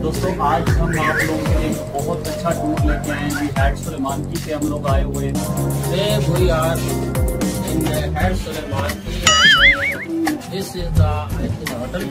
दोस्तों आज हम आप लोगों के लिए बहुत अच्छा टूर लेके आए हैं। सुलेमानकी से हम लोग आए हुए हैं। Sulemanki this is the hotel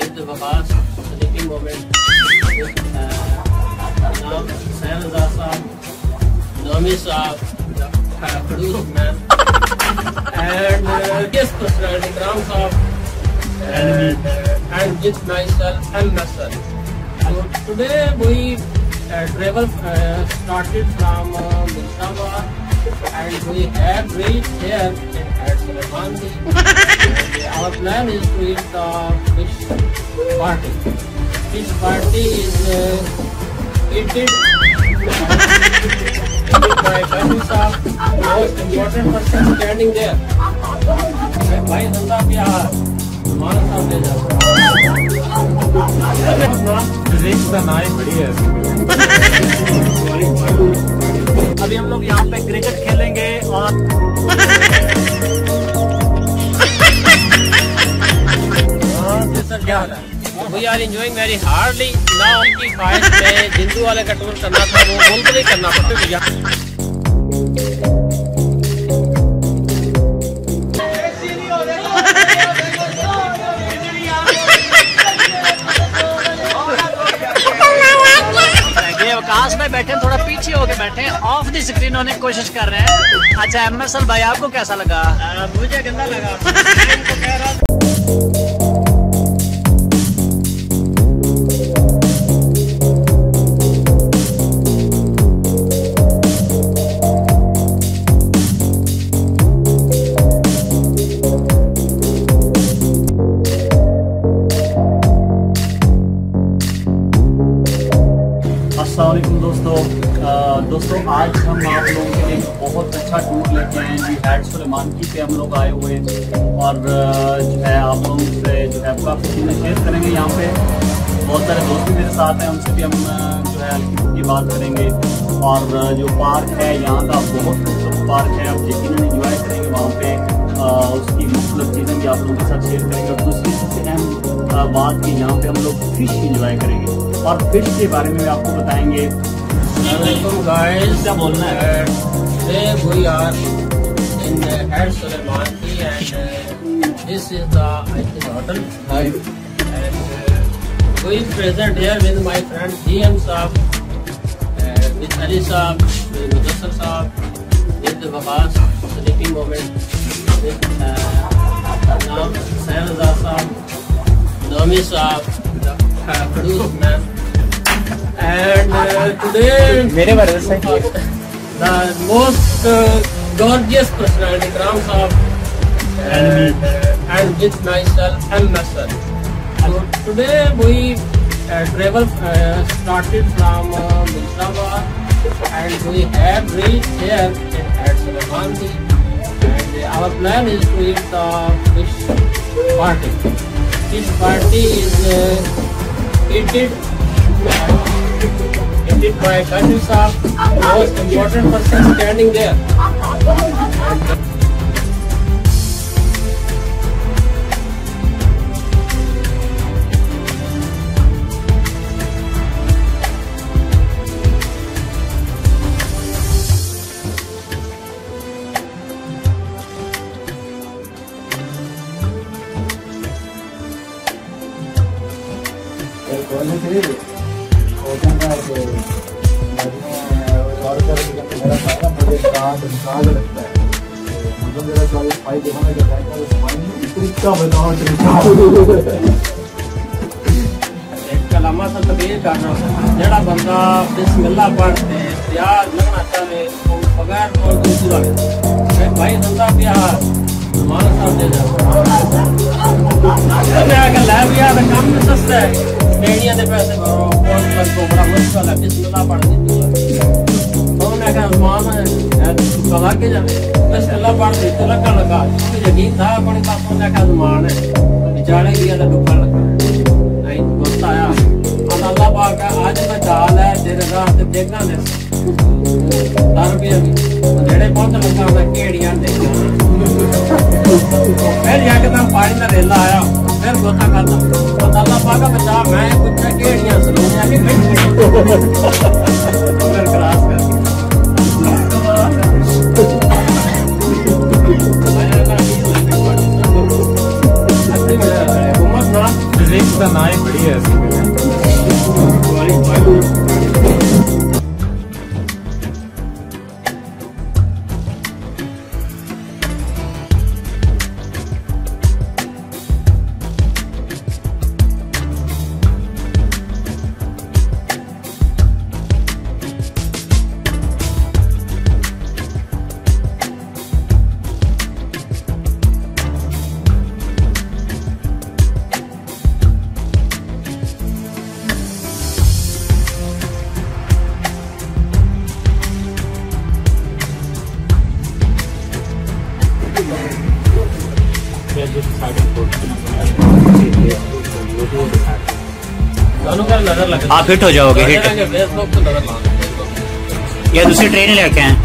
is the Waqas sleeping moment. नाम हुसैन रजा साहब, नोमी साहब, खड़ूस मैम एंड गेस्ट पर्सन इकराम साहब and with myself MSL. So today we travel started from Mudassar and we have reached here in Sulemanki. Our plan is to eat the fish party. Fish party is eaten by Kashif sahab, most important person standing there. Bhai Danda kya हमारा सामने जाता। अभी हम लोग यहाँ पे cricket खेलेंगे और सर क्या हाल है? We are enjoying very hardly ना। उनकी फाइट में जिंदू वाले का टूर करना था, वो बिल्कुल नहीं करना पड़ता भैया। बैठे थोड़ा पीछे होके बैठे, ऑफ द स्क्रीन होने की कोशिश कर रहे हैं। अच्छा एमएसएल भाई आपको कैसा लगा? मुझे गंदा लगा। अस्सलामुअलैकुम दोस्तों आज हम आप लोगों के लिए बहुत अच्छा टूर लेके आए हैं। सुलेमानकी पे हम लोग आए हुए हैं और जो है आप लोगों से जो है आपका चीज़ें शेयर करेंगे। यहाँ पे बहुत सारे दोस्त मेरे साथ हैं, उनसे भी हम जो है की बात करेंगे। और जो पार्क है यहाँ का बहुत खूबसूरत पार्क है, आप यकीन इंजॉय करेंगे वहाँ पर। उसकी मुख्तलिफ चीज़ें भी आप लोगों के साथ शेयर करेंगे। और दूसरी सबसे अहम बात कि यहाँ पर हम लोग फिश इंजॉय करेंगे और फिश के बारे में भी आपको बताएंगे। क्या बोलना है? This is the hotel and present here with my friend DM साहब, विद अली साहब, विद मुदस्सर साहब, with Waqas sleeping moment, with Hussain Raza साहब, नोमी साहब, खड़ूस ma'am and today mere brother sir the most gorgeous personality Ikram sahab and with myself MSL. So today we travel started from Mudassar and we have reached here in Sulemanki and our plan is to eat the fish party. Fish party is It did by Kashif sahab, most important person standing there. कलामा सा तबीर करना जड़ा बंदा बिस्मिल्लाह पढ़ते प्यार लगना चाहे बगैर और दूसरा भाई बंदा प्यार हमारा सामने जाता काम में सस्ता है। बेड़िया के पैसे भरो को बड़ा मुश्किल है। बिस्मिल्लाह पढ़ते के जाने बस अल्लाह पाक से तो लगा लगा यकीन था अपने पापों का मान है बेचारे दिया तो लगा नहीं बताया। अल्लाह पाक का आज का डाल है तेरे राह पे देखना है। फिर एकदम पानी का रेला आया, फिर गोता करना अल्लाह पाक बचा। मैं कुछ घेड़ियां सलोनिया के फिर क्रॉस कर रिस्क का नाई बड़ी है। आप हिट हो जाओगे, हिट। ये दूसरी ट्रेन लेके आए हैं।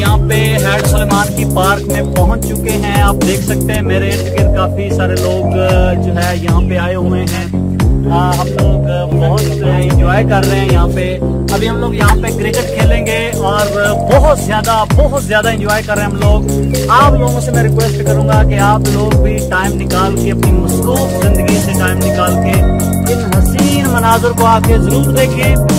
यहाँ पे हैड सुलेमानकी पार्क में पहुंच चुके हैं। आप देख सकते हैं मेरे इर्द गिर्द काफी सारे लोग जो है यहाँ पे आए हुए हैं। हम लोग बहुत एंजॉय कर रहे हैं यहाँ पे। अभी हम लोग यहाँ पे क्रिकेट खेलेंगे और बहुत ज्यादा एंजॉय कर रहे हैं हम लोग। आप लोगों से मैं रिक्वेस्ट करूंगा कि आप लोग भी टाइम निकाल के, अपनी मसरूफ जिंदगी से टाइम निकाल के इन हसीन मनाजर को आके जरूर देखें।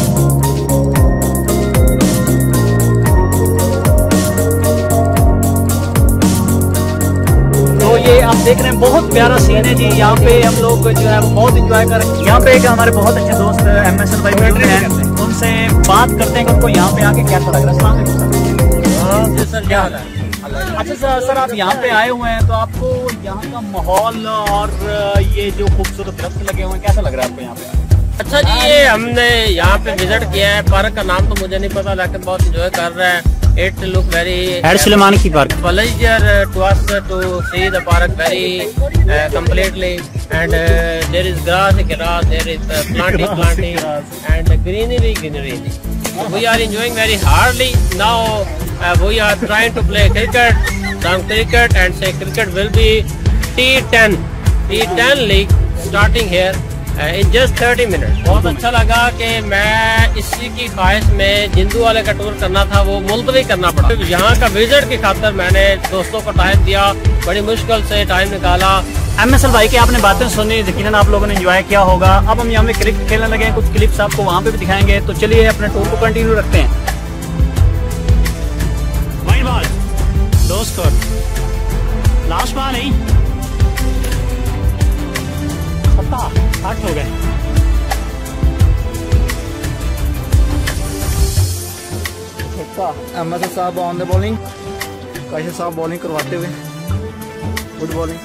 ये आप देख रहे हैं बहुत प्यारा सीन है जी। यहाँ पे हम लोग जो है बहुत इंजॉय कर रहे हैं। यहाँ पे हमारे बहुत अच्छे दोस्त MSL भाई बैठे हैं, उनसे बात करते हैं कि उनको यहाँ पे आके कैसा लग रहा है। सर क्या हाल है? अच्छा सर आप यहाँ पे आए हुए हैं तो आपको यहाँ का माहौल और ये जो खूबसूरत दरख्त लगे हुए हैं कैसा लग रहा है आपको यहाँ पे? अच्छा जी, ये हमने यहाँ पे विजिट किया है। पार्क का नाम तो मुझे नहीं पता, लेकिन बहुत इंजॉय कर रहे हैं। It look very Sulemanki Park. Pleasure to us to see the park very completely, and there is grass, there is planting, and greenery. We are enjoying very hardly now. We are trying to play cricket, some cricket, and say cricket will be T10 league starting here in just 30 minutes. बहुत अच्छा लगा कि मैं इसी की ख्वाहिश में जिंदू वाले का टूर करना था वो मुलतवी करना पड़ा। यहाँ का विजिट की खातिर मैंने दोस्तों को टाइम दिया, बड़ी मुश्किल से टाइम निकाला। MSL भाई की आपने बातें सुनी, यकीनन आप लोगों ने एंजॉय किया होगा। अब हम यहाँ में क्रिकेट खेलने लगे हैं, कुछ क्लिप्स आपको वहाँ पे भी दिखाएंगे। तो चलिए अपने टूर को कंटिन्यू रखते हैं। वाइड बॉल, दो स्कोर, लास्ट बॉल नहीं, 8 हो गए। MSL साहब ऑन द बॉलिंग, काशिफ साहब बॉलिंग करवाते हुए गुड बॉलिंग।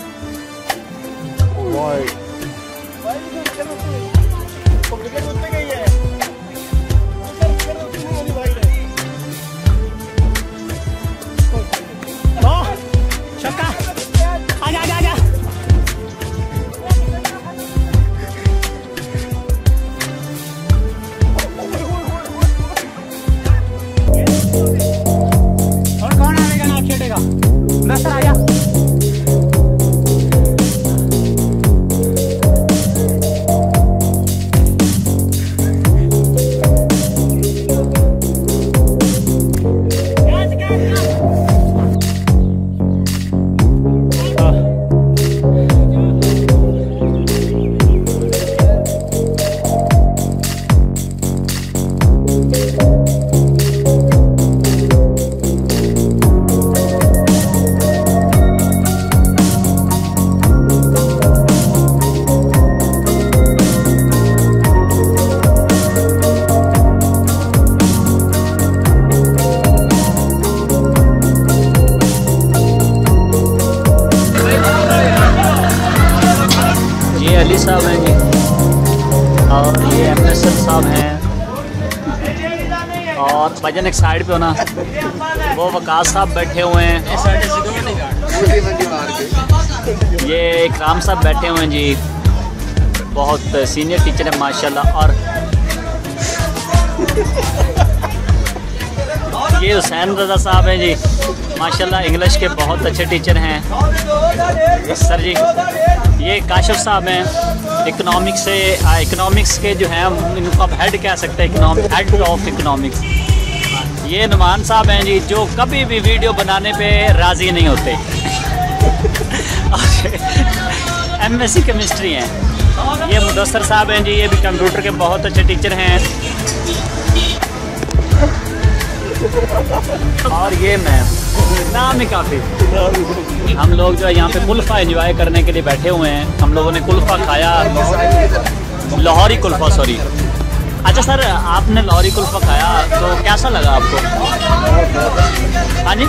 छक्का, आजा। मुदासर आया। लोग हैं और भजन एक साइड पे होना, वो वकास साहब बैठे हुए हैं, ये इकराम साहब बैठे हुए हैं जी, बहुत सीनियर टीचर है माशाल्लाह, और ये हुसैन रजा साहब हैं जी माशाल्लाह, इंग्लिश के बहुत अच्छे टीचर हैं सर जी। ये काशिफ साहब हैं, इकनॉमिक्स से, इकनॉमिक्स के जो हैं इनको आप हेड कह सकते हैं, हेड ऑफ इकनॉमिक्स। ये नुमान साहब हैं जी जो कभी भी वीडियो बनाने पे राज़ी नहीं होते एमएससी केमिस्ट्री हैं। ये मुदस्सर साहब हैं जी, ये भी कंप्यूटर के बहुत अच्छे टीचर हैं। और ये मैम नाम ही काफ़ी, हम लोग जो है यहाँ पे कुल्फ़ा एंजॉय करने के लिए बैठे हुए हैं। हम लोगों ने कुल्फ़ा खाया, लाहौरी कुल्फ़ा, सॉरी। अच्छा सर, आपने लाहौरी कुल्फ़ा खाया तो कैसा लगा आपको? हाँ जी,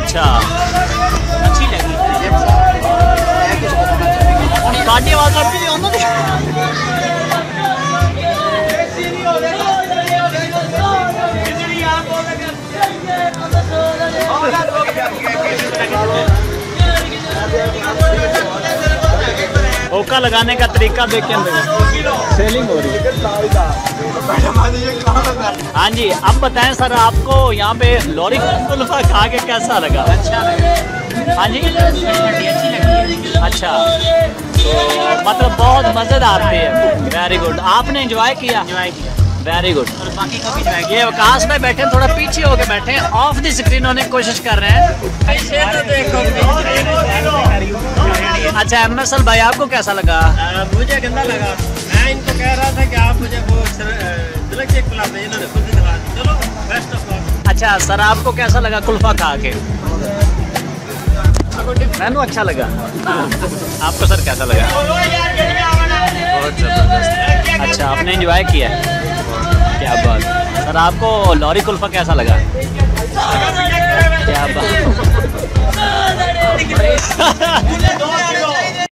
अच्छा, अच्छी लगी। काटी आवाज़ आपकी ओका लगाने का तरीका देखें, सेलिंग हो रही है। हाँ जी, अब बताएं सर, आपको यहाँ पे लॉरी कुल्फा खा के कैसा लगा? अच्छा लगा। हाँ जी, अच्छा, तो मतलब बहुत मज़ेदार है। वेरी गुड, आपने एंजॉय किया? एंजॉय किया, वेरी गुड। और बाकी कभी जाएंगे, ये वकास में बैठे, थोड़ा पीछे होके बैठे, ऑफ द स्क्रीन होने की कोशिश कर रहे हैं। अच्छा एमएसएल भाई, आपको कैसा लगा? मुझे गंदा लगा। मैं इनको कह रहा था कि आप मुझे वो चलो बेस्ट ऑफ लक। अच्छा सर, आपको कैसा लगा कुल्फा खा के? मैनू अच्छा लगा। आपको सर कैसा लगा? बहुत जबरदस्त। अच्छा, आपने इंजॉय किया, क्या बात। सर आपको लाहौरी कुल्फ़ा कैसा लगा?